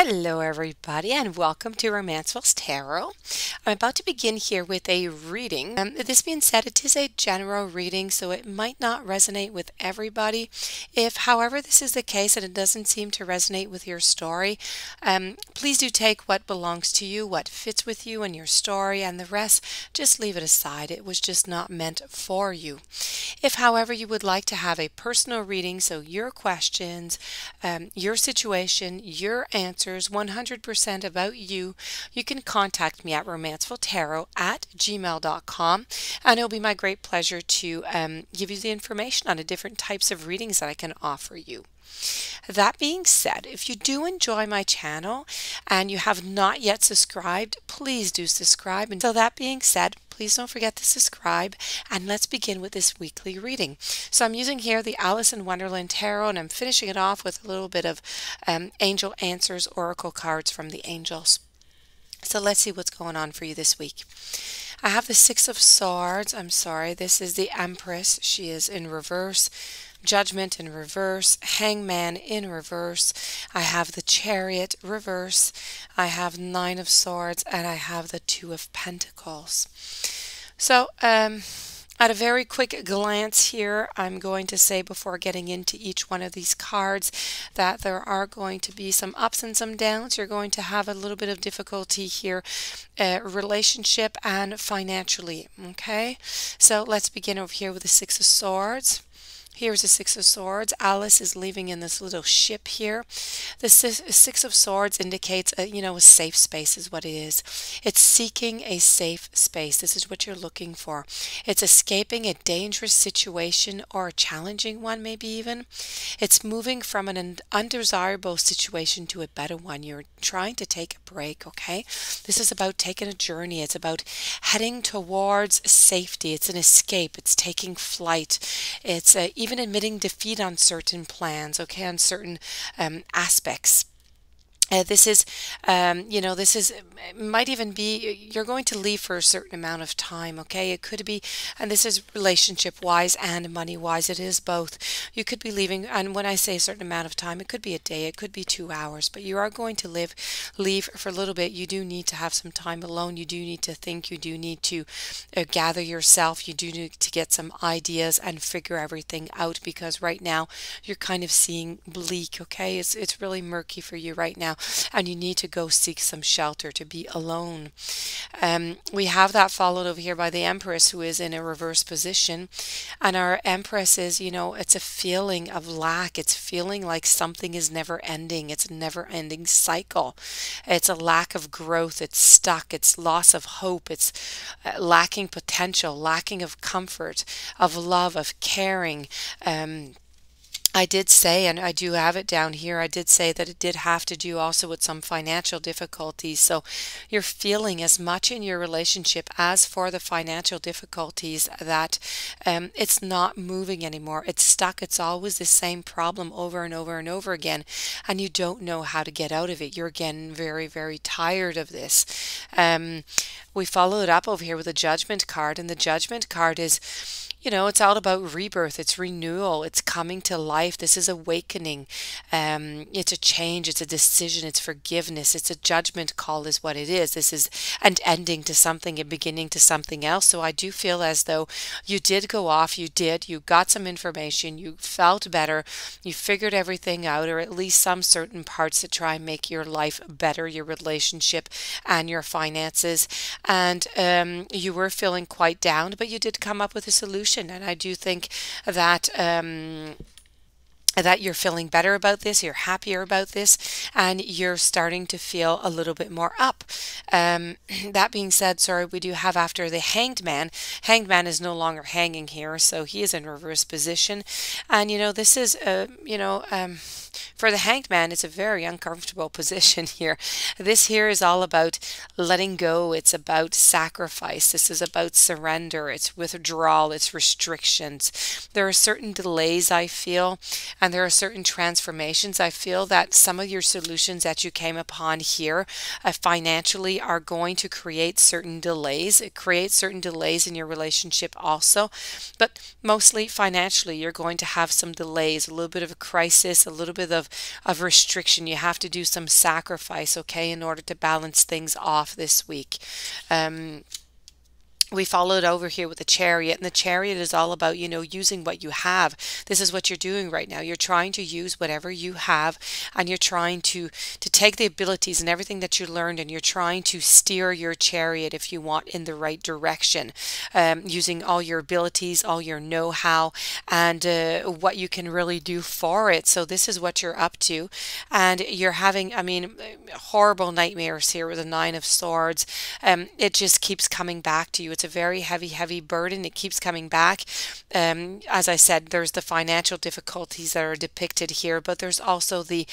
Hello everybody and welcome to Romanceful Tarot. I'm about to begin here with a reading. This being said, it is a general reading, so it might not resonate with everybody. If, however, this is the case and it doesn't seem to resonate with your story, please do take what belongs to you, what fits with you and your story, and the rest, just leave it aside. It was just not meant for you. If, however, you would like to have a personal reading, so your questions, your situation, your answers, 100% about you, you can contact me at romancefultarot@gmail.com, and it'll be my great pleasure to give you the information on the different types of readings that I can offer you. That being said, if you do enjoy my channel and you have not yet subscribed, please do subscribe. And so that being said, please don't forget to subscribe, and let's begin with this weekly reading. So I'm using here the Alice in Wonderland Tarot, and I'm finishing it off with a little bit of Angel Answers Oracle cards from the angels. So let's see what's going on for you this week. I have the Six of Swords. I'm sorry, this is the Empress. She is in reverse. Judgment in reverse, Hangman in reverse, I have the Chariot reverse, I have Nine of Swords, and I have the Two of Pentacles. So at a very quick glance here, I'm going to say before getting into each one of these cards that there are going to be some ups and some downs. You're going to have a little bit of difficulty here, relationship and financially, okay? So let's begin over here with the Six of Swords. Here's the Six of Swords. Alice is living in this little ship here. The Six of Swords indicates, a safe space is what it is. It's seeking a safe space. This is what you're looking for. It's escaping a dangerous situation or a challenging one, maybe even. It's moving from an undesirable situation to a better one. You're trying to take a break, okay? This is about taking a journey. It's about heading towards safety. It's an escape. It's taking flight. It's even admitting defeat on certain plans, okay, on certain aspects. This is, this is, might even be, you're going to leave for a certain amount of time, okay? It could be, and this is relationship-wise and money-wise, it is both. You could be leaving, and when I say a certain amount of time, it could be a day, it could be 2 hours, but you are going to leave for a little bit. You do need to have some time alone. You do need to think. You do need to gather yourself. You do need to get some ideas and figure everything out, because right now you're kind of seeing bleak, okay? It's really murky for you right now, and you need to go seek some shelter, to be alone. We have that followed over here by the Empress, who is in a reverse position, and our Empress is, it's a feeling of lack. It's feeling like something is never ending. It's a never-ending cycle. It's a lack of growth. It's stuck. It's loss of hope. It's lacking potential, lacking of comfort, of love, of caring. I did say, and I do have it down here, I did say that it did have to do also with some financial difficulties. So you're feeling as much in your relationship as for the financial difficulties that it's not moving anymore. It's stuck. It's always the same problem over and over and over again, and you don't know how to get out of it. You're getting very, very tired of this. We follow it up over here with a Judgment card, and the Judgment card is, it's all about rebirth. It's renewal. It's coming to life. This is awakening. It's a change. It's a decision. It's forgiveness. It's a judgment call is what it is. This is an ending to something and beginning to something else. So I do feel as though you did go off. You got some information. You felt better. You figured everything out, or at least some certain parts to try and make your life better, your relationship and your finances. And you were feeling quite down, but you did come up with a solution. And I do think that that you're feeling better about this, you're happier about this, and you're starting to feel a little bit more up. That being said, sorry, we do have after the Hanged Man. Hanged Man is no longer hanging here, so he is in reverse position. And, this is, for the Hanged Man, it's a very uncomfortable position here. This here is all about letting go. It's about sacrifice. This is about surrender. It's withdrawal. It's restrictions. There are certain delays, I feel, and and there are certain transformations. I feel that some of your solutions that you came upon here financially are going to create certain delays. It creates certain delays in your relationship also, but mostly financially you're going to have some delays, a little bit of a crisis, a little bit of restriction. You have to do some sacrifice, okay, in order to balance things off this week. We followed over here with the Chariot, and the Chariot is all about, you know, using what you have. This is what you're doing right now. You're trying to use whatever you have, and you're trying to take the abilities and everything that you learned, and you're trying to steer your chariot, if you want, in the right direction, using all your abilities, all your know-how, and what you can really do for it. So this is what you're up to, and you're having, I mean, horrible nightmares here with the Nine of Swords. It just keeps coming back to you. It's a very heavy, heavy burden. It keeps coming back. As I said, there's the financial difficulties that are depicted here, but there's also the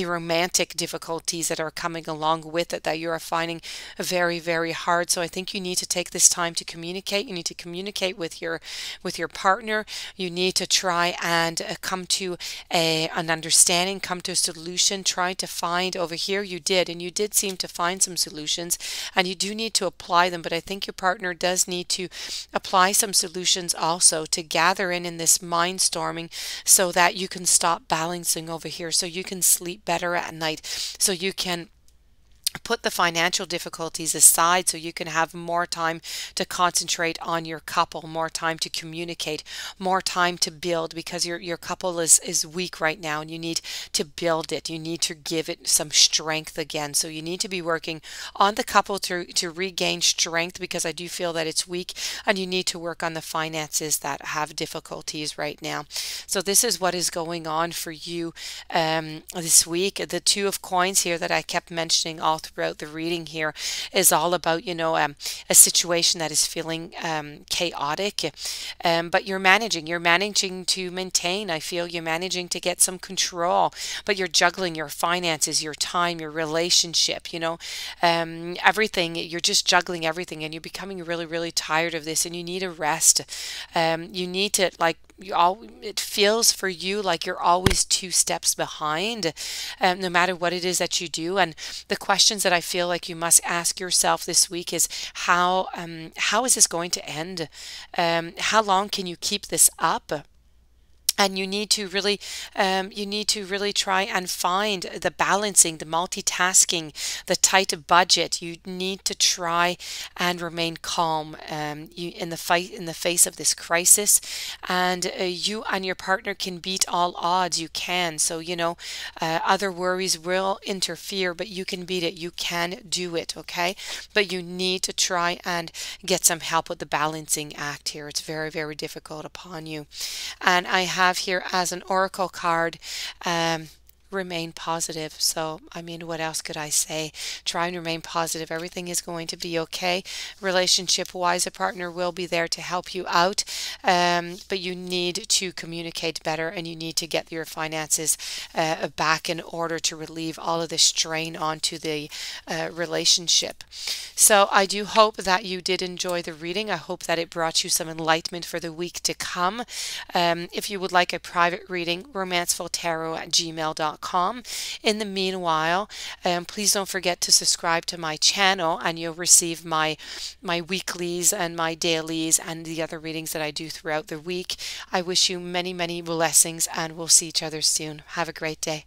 romantic difficulties that are coming along with it that you are finding very, very hard. So I think you need to take this time to communicate. You need to communicate with your partner. You need to try and come to an understanding, come to a solution. Try to find over here. You did, and you did seem to find some solutions, and you do need to apply them. But I think your partner does need to apply some solutions also to gather in this mind storming, so that you can stop balancing over here, so you can sleep better at night, so you can put the financial difficulties aside, so you can have more time to concentrate on your couple, more time to communicate, more time to build, because your couple is weak right now, and you need to build it. You need to give it some strength again. So you need to be working on the couple to regain strength, because I do feel that it's weak, and you need to work on the finances that have difficulties right now. So this is what is going on for you this week. The Two of Coins here that I kept mentioning all throughout the reading here is all about, you know, a situation that is feeling chaotic, but you're managing to maintain. I feel you're managing to get some control, but you're juggling your finances, your time, your relationship, you know, everything. You're just juggling everything, and you're becoming really, really tired of this, and you need a rest. You need to, like, it feels for you like you're always two steps behind, no matter what it is that you do. And the questions that I feel like you must ask yourself this week is, how is this going to end? How long can you keep this up? And you need to really try and find the balancing, the multitasking, the tight budget. You need to try and remain calm in the face of this crisis, and you and your partner can beat all odds. You can. So, you know, other worries will interfere, but you can beat it. You can do it. Okay, but you need to try and get some help with the balancing act here. It's very, very difficult upon you, and I have here as an oracle card, remain positive. So, I mean, what else could I say? Try and remain positive. Everything is going to be okay. Relationship wise, a partner will be there to help you out, but you need to communicate better, and you need to get your finances back in order to relieve all of the strain onto the relationship. So I do hope that you did enjoy the reading. I hope that it brought you some enlightenment for the week to come. If you would like a private reading, romancefultarot@gmail.com. In the meanwhile, please don't forget to subscribe to my channel, and you'll receive my weeklies and my dailies and the other readings that I do throughout the week. I wish you many, many blessings, and we'll see each other soon. Have a great day.